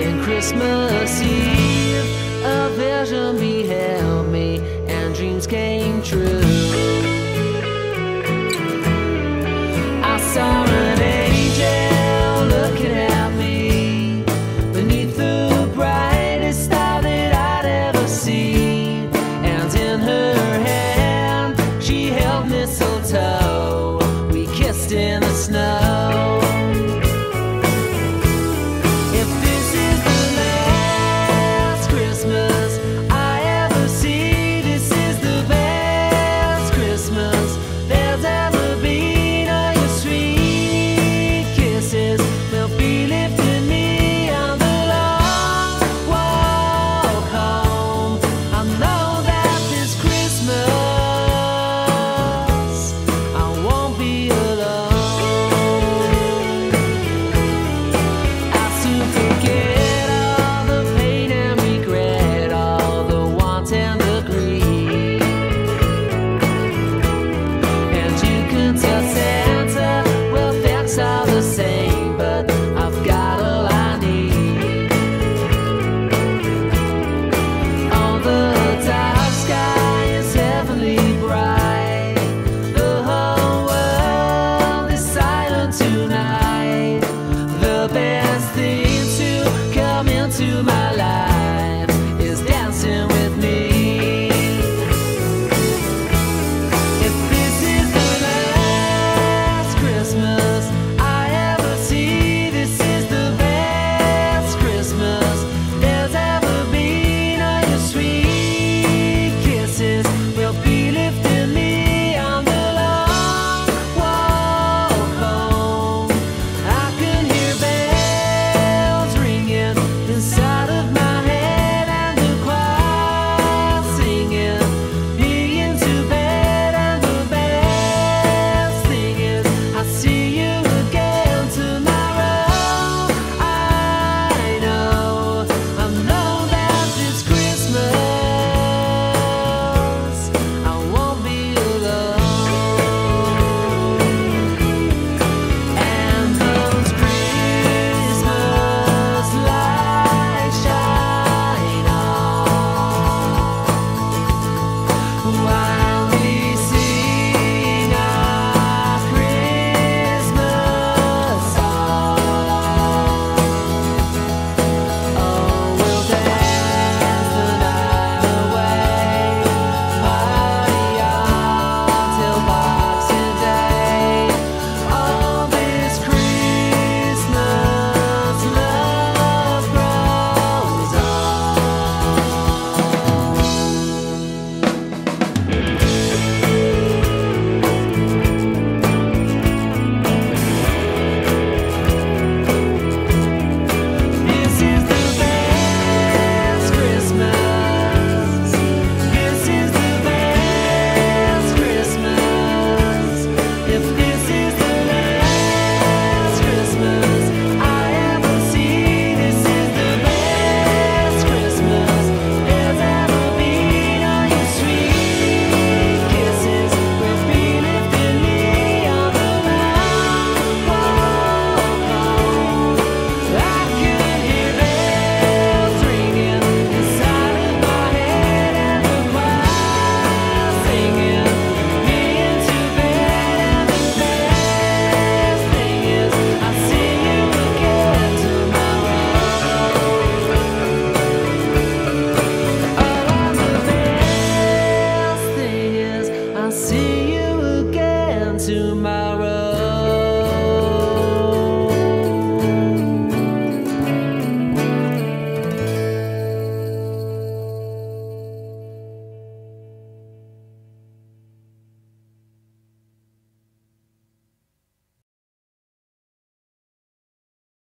in Christmas Eve, a vision beheld me and dreams came true.